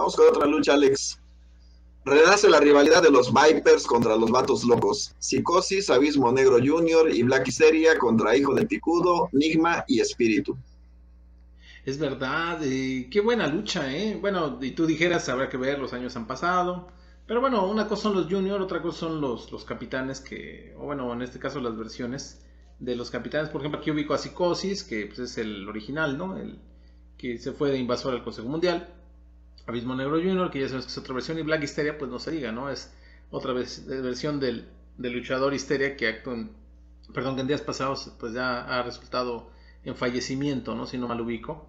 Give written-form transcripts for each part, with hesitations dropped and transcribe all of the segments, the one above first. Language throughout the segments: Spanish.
Vamos con otra lucha, Alex. Renace la rivalidad de los Vipers contra los Vatos Locos. Psicosis, Abismo Negro Junior y Black Histeria contra Hijo del Picudo, Enigma y Espíritu. Es verdad, qué buena lucha, ¿eh? Bueno, y tú dijeras, habrá que ver, los años han pasado. Pero bueno, una cosa son los Junior, otra cosa son los capitanes que... O bueno, en este caso las versiones de los capitanes. Por ejemplo, aquí ubico a Psicosis, que pues, es el original, ¿no? El que se fue de invasor al Consejo Mundial. Abismo Negro Junior, que ya sabemos que es otra versión, y Black Histeria, pues no se diga, ¿no? Es otra vez versión del luchador Histeria que que en días pasados pues ya ha resultado en fallecimiento, ¿no? Si no mal ubico.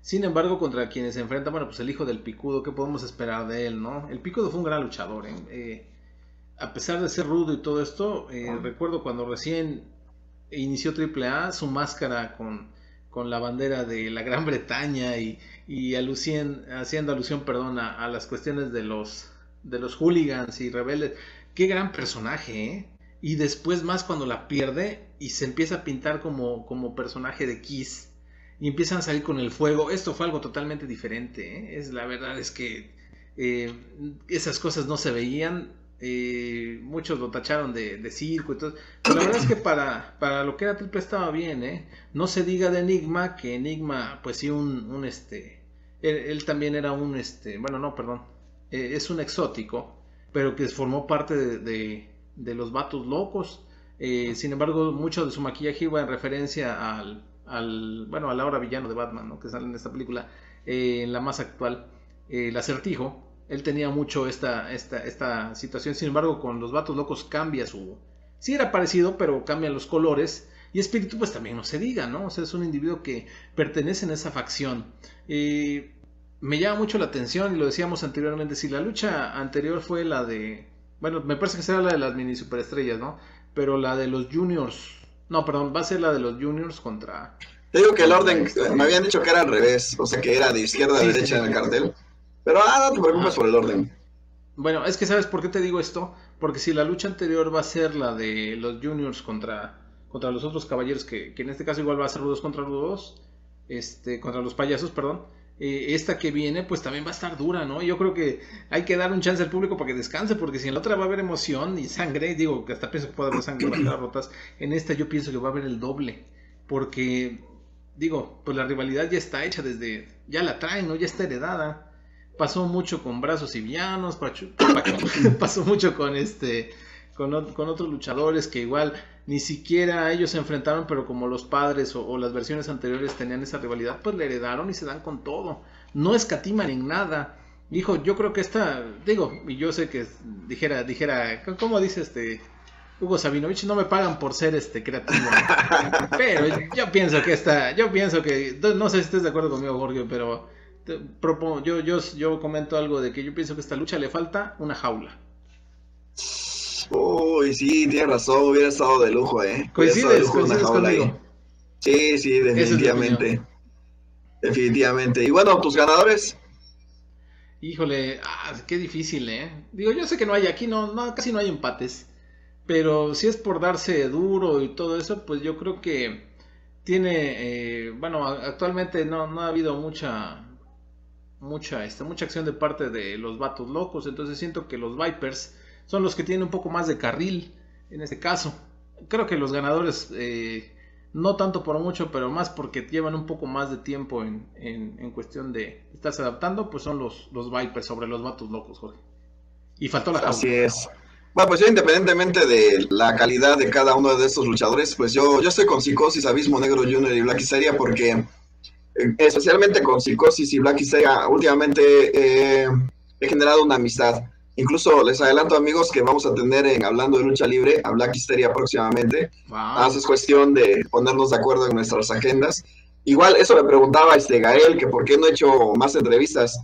Sin embargo, contra quienes se enfrentan, bueno, pues el hijo del Picudo, ¿qué podemos esperar de él, no? El Picudo fue un gran luchador, a pesar de ser rudo y todo esto, recuerdo cuando recién inició Triple A, su máscara con la bandera de la Gran Bretaña y haciendo alusión, perdón, a las cuestiones de los hooligans y rebeldes. Qué gran personaje, ¿eh? Y después más cuando la pierde y se empieza a pintar como personaje de Kiss y empiezan a salir con el fuego. Esto fue algo totalmente diferente, ¿eh? La verdad es que esas cosas no se veían. Muchos lo tacharon de circo y todo. Pero la verdad es que para lo que era Triple estaba bien, ¿eh? No se diga de Enigma, que Enigma pues sí él también era es un exótico, pero que formó parte de los Vatos Locos. Sin embargo, mucho de su maquillaje iba en referencia al ahora villano de Batman, ¿no? Que sale en esta película, en la más actual, El Acertijo. Él tenía mucho esta situación. Sin embargo, con los Vatos Locos cambia su... Sí era parecido, pero cambian los colores. Y Espíritu, pues también no se diga, ¿no? O sea, es un individuo que pertenece en esa facción. Me llama mucho la atención, y lo decíamos anteriormente, si la lucha anterior fue la de... Bueno, me parece que será la de las mini superestrellas, ¿no? Pero la de los Juniors... No, perdón, va a ser la de los Juniors contra... Te digo que el orden... Me habían dicho que era al revés. O sea, que era de izquierda a derecha en el cartel. Pero no te preocupes por el orden. Bueno, es que ¿sabes por qué te digo esto? Porque si la lucha anterior va a ser la de los Juniors contra los otros caballeros, que en este caso igual va a ser rudos contra rudos, contra los payasos, perdón, esta que viene pues también va a estar dura, ¿no? Yo creo que hay que dar un chance al público para que descanse, porque si en la otra va a haber emoción y sangre, digo, que hasta pienso que puede haber sangre, banderas rotas, en esta yo pienso que va a haber el doble, porque, digo, pues la rivalidad ya está hecha desde, ya la traen, ¿no? Ya está heredada. Pasó mucho con Brazos y Villanos, pasó mucho con otros luchadores que igual ni siquiera ellos se enfrentaron, pero como los padres o las versiones anteriores tenían esa rivalidad, pues le heredaron y se dan con todo. No escatiman en nada. Hijo, yo creo que y yo sé que dijera, ¿cómo dice Hugo Sabinovich? No me pagan por ser creativo, ¿no? Pero yo pienso que no sé si estés de acuerdo conmigo, Jorge, pero... Yo comento algo de que yo pienso que a esta lucha le falta una jaula. Uy, sí, tienes razón, hubiera estado de lujo, ¿eh? ¿Coincides conmigo? Sí, definitivamente. Definitivamente. Y bueno, ¿tus ganadores? Híjole, qué difícil, ¿eh? Digo, yo sé que no hay aquí, casi no hay empates. Pero si es por darse duro y todo eso, pues yo creo que tiene... actualmente no ha habido mucha acción de parte de los Vatos Locos, entonces siento que los Vipers son los que tienen un poco más de carril en este caso. Creo que los ganadores, no tanto por mucho, pero más porque llevan un poco más de tiempo en cuestión de estarse adaptando, pues son los Vipers sobre los Vatos Locos, Jorge. Y faltó la jaula. Así es. Bueno, pues yo, independientemente de la calidad de cada uno de estos luchadores, pues yo estoy con Psicosis, Abismo Negro Junior y Black Histeria, porque... especialmente con Psicosis y Black Histeria últimamente he generado una amistad. Incluso les adelanto, amigos, que vamos a tener en Hablando de Lucha Libre a Black Histeria próximamente. Wow. Es cuestión de ponernos de acuerdo en nuestras agendas. Igual eso le preguntaba Gael, que por qué no he hecho más entrevistas.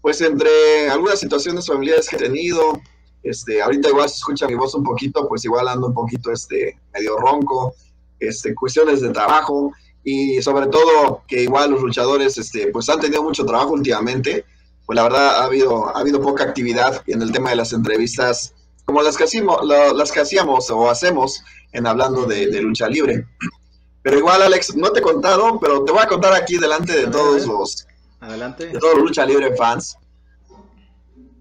Pues entre algunas situaciones familiares que he tenido, ahorita igual se escucha mi voz un poquito, pues igual ando un poquito medio ronco, cuestiones de trabajo. Y sobre todo que igual los luchadores pues han tenido mucho trabajo últimamente, pues la verdad ha habido poca actividad en el tema de las entrevistas como las que hacíamos o hacemos en Hablando de Lucha Libre. Pero igual, Alex, no te he contado, pero te voy a contar aquí delante de todos los Lucha Libre fans.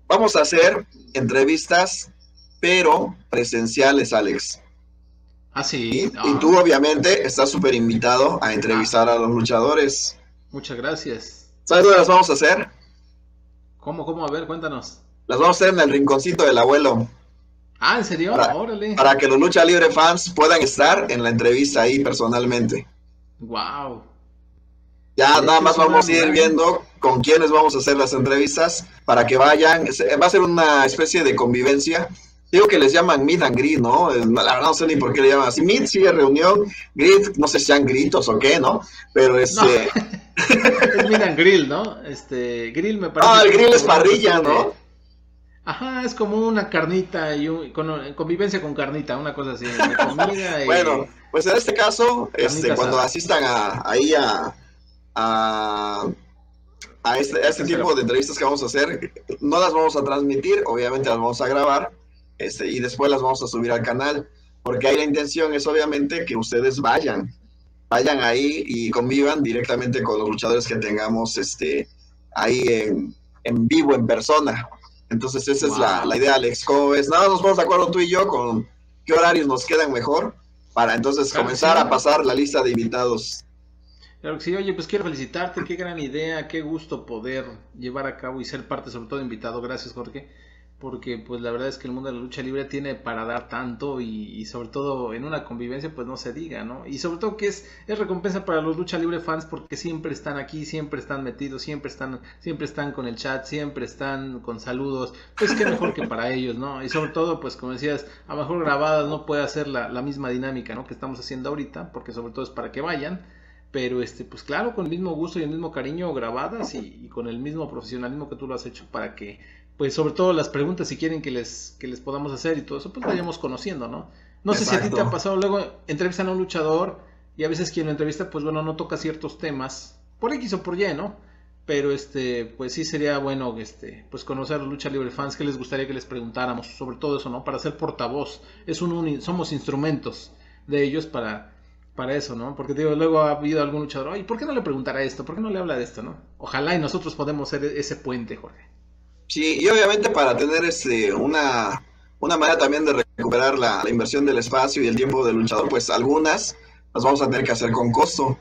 Vamos a hacer entrevistas, pero presenciales, Alex. Ah, sí. Y tú, obviamente, estás súper invitado a entrevistar a los luchadores. Muchas gracias. ¿Sabes dónde las vamos a hacer? ¿Cómo? A ver, cuéntanos. Las vamos a hacer en el rinconcito del abuelo. Ah, ¿en serio? Órale. Para que los Lucha Libre fans puedan estar en la entrevista ahí personalmente. Wow. Ya nada más vamos a ir viendo con quiénes vamos a hacer las entrevistas para que vayan. Va a ser una especie de convivencia. Digo que les llaman Meet and Greet, ¿no? La verdad no sé ni por qué le llaman así. Meet sigue reunión, Greet, no sé si sean gritos o qué, ¿no? Pero este... es Meet and Grill, ¿no? Grill me parece... Ah, el grill es parrilla, ¿no? Ajá, es como una carnita, convivencia con carnita, una cosa así. De comida y... Bueno, pues en este caso, cuando asistan a este tipo de entrevistas que vamos a hacer, no las vamos a transmitir, obviamente las vamos a grabar, y después las vamos a subir al canal, porque ahí la intención es obviamente que ustedes vayan ahí y convivan directamente con los luchadores que tengamos ahí en vivo, en persona. Entonces esa es la idea, Alex. ¿Cómo ves? Nada más nos ponemos de acuerdo tú y yo con qué horarios nos quedan mejor para entonces comenzar a pasar la lista de invitados. Claro que sí. Oye, pues quiero felicitarte, qué gran idea, qué gusto poder llevar a cabo y ser parte, sobre todo invitado. Gracias, Jorge, porque pues la verdad es que el mundo de la lucha libre tiene para dar tanto y sobre todo en una convivencia pues no se diga, ¿no? Y sobre todo que es recompensa para los lucha libre fans porque siempre están aquí, siempre están metidos, siempre están con el chat, siempre están con saludos, pues qué mejor que para ellos, ¿no? Y sobre todo pues como decías, a lo mejor grabadas no puede hacer la misma dinámica, ¿no? Que estamos haciendo ahorita, porque sobre todo es para que vayan, pero pues claro, con el mismo gusto y el mismo cariño grabadas y con el mismo profesionalismo que tú lo has hecho para que pues sobre todo las preguntas, si quieren que les podamos hacer y todo eso, pues vayamos conociendo, ¿no? No sé si a ti te ha pasado, luego entrevistan a un luchador y a veces quien lo entrevista, pues bueno, no toca ciertos temas, por X o por Y, ¿no? Pero pues sí sería bueno, pues conocer a los lucha libre fans, que les gustaría que les preguntáramos, sobre todo eso, ¿no? Para ser portavoz, somos instrumentos de ellos para eso, ¿no? Porque digo, luego ha habido algún luchador, oye, ¿por qué no le preguntará esto? ¿Por qué no le habla de esto, no? Ojalá y nosotros podemos ser ese puente, Jorge. Sí, y obviamente para tener una manera también de recuperar la inversión del espacio y el tiempo del luchador, pues algunas las vamos a tener que hacer con costo.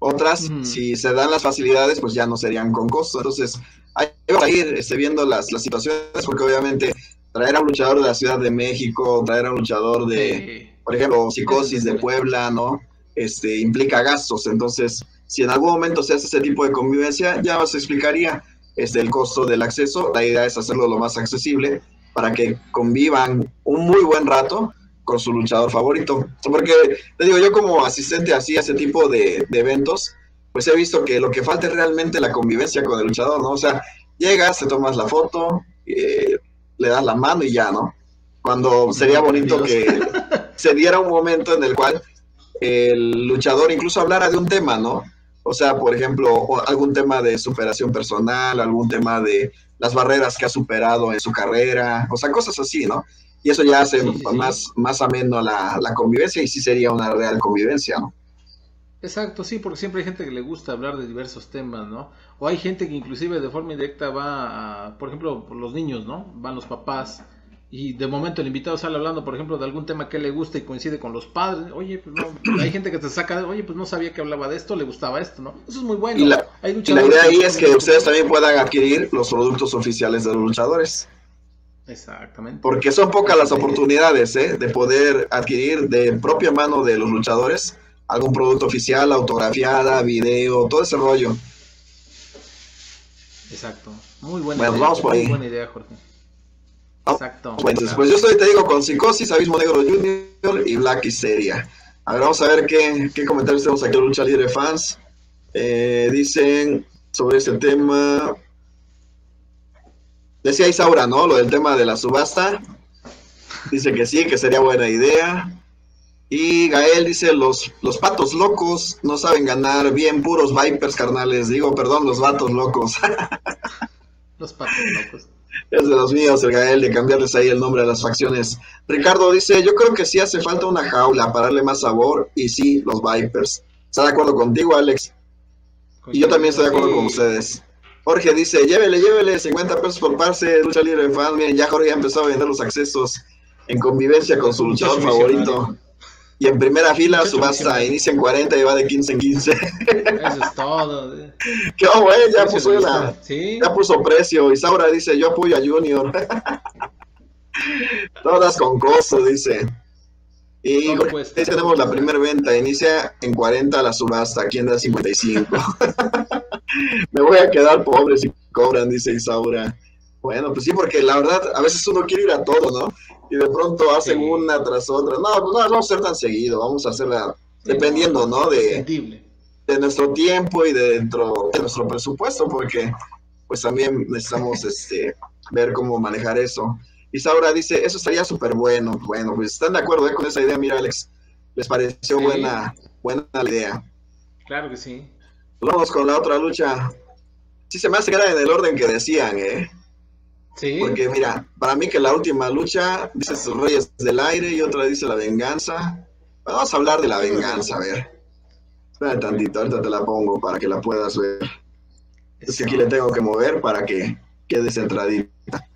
Otras, si se dan las facilidades, pues ya no serían con costo. Entonces, ahí vamos a ir viendo las situaciones, porque obviamente traer a un luchador de la Ciudad de México, traer a un luchador de, por ejemplo, Psicosis de Puebla, ¿no? Implica gastos. Entonces, si en algún momento se hace ese tipo de convivencia, ya os explicaría. El costo del acceso, la idea es hacerlo lo más accesible para que convivan un muy buen rato con su luchador favorito, porque te digo, yo como asistente así a ese tipo de eventos, pues he visto que lo que falta es realmente la convivencia con el luchador, ¿no? O sea, llegas, te tomas la foto, le das la mano y ya, ¿no? Cuando sería bonito que se diera un momento en el cual el luchador incluso hablara de un tema, ¿no? O sea, por ejemplo, algún tema de superación personal, algún tema de las barreras que ha superado en su carrera, o sea, cosas así, ¿no? Y eso ya hace más ameno la convivencia y sí sería una real convivencia, ¿no? Exacto, sí, porque siempre hay gente que le gusta hablar de diversos temas, ¿no? O hay gente que inclusive de forma indirecta va, por ejemplo, los niños, ¿no? Van los papás. Y de momento el invitado sale hablando, por ejemplo, de algún tema que le gusta y coincide con los padres. Oye, pues no, hay gente que te saca, oye, pues no sabía que hablaba de esto, le gustaba esto, ¿no? Eso es muy bueno. Y la idea ahí es que ustedes también puedan adquirir los productos oficiales de los luchadores. Exactamente. Porque son pocas las oportunidades, de poder adquirir de propia mano de los luchadores algún producto oficial, autografiada, video, todo ese rollo. Exacto. Muy buena idea. Vamos por ahí. Muy buena idea, Jorge. Exacto. Entonces, pues yo estoy, te digo, con Psicosis, Abismo Negro Junior y Black Histeria. A ver, vamos a ver qué comentarios tenemos aquí, Lucha Libre Fans. Dicen sobre este tema. Decía Isaura, ¿no? Lo del tema de la subasta. Dice que sí, que sería buena idea. Y Gael dice, los patos locos no saben ganar bien, puros Vipers, carnales. Digo, perdón, los vatos locos. Los patos locos. Es de los míos, el Gael, de cambiarles ahí el nombre a las facciones. Ricardo dice, yo creo que sí hace falta una jaula para darle más sabor, y sí, los Vipers. ¿Está de acuerdo contigo, Alex? Y yo también estoy de acuerdo con ustedes. Jorge dice, llévele, llévele, 50 pesos por pase, Lucha Libre Fan. Miren, ya Jorge ya empezó a vender los accesos en convivencia con su luchador favorito. Y en primera fila subasta, inicia en 40 y va de 15 en 15. Eso es todo. Qué bueno, ya puso una, ¿sí? Ya puso precio. Isaura dice, yo apoyo a Junior. Todas con costo, dice. Y no cuesta, ahí tenemos la primera venta, inicia en 40 la subasta, aquí anda 55. Me voy a quedar pobre si cobran, dice Isaura. Bueno, pues sí, porque la verdad, a veces uno quiere ir a todo, ¿no? Y de pronto hacen sí, una tras otra. No, no, no vamos a hacer tan seguido, vamos a hacerla sí, dependiendo, ¿no? De nuestro tiempo y de nuestro presupuesto, porque pues también necesitamos ver cómo manejar eso. Isaura dice, eso estaría súper bueno. Bueno, pues están de acuerdo con esa idea. Mira, Alex, ¿les pareció sí, buena la idea? Claro que sí. Vamos con la otra lucha. Sí se me hace que era en el orden que decían, ¿eh? Sí. Porque mira, para mí que la última lucha dice Reyes del Aire y otra dice La Venganza. Bueno, vamos a hablar de La Venganza, a ver. Espera tantito, ahorita te la pongo para que la puedas ver. Entonces aquí le tengo que mover para que quede centradita.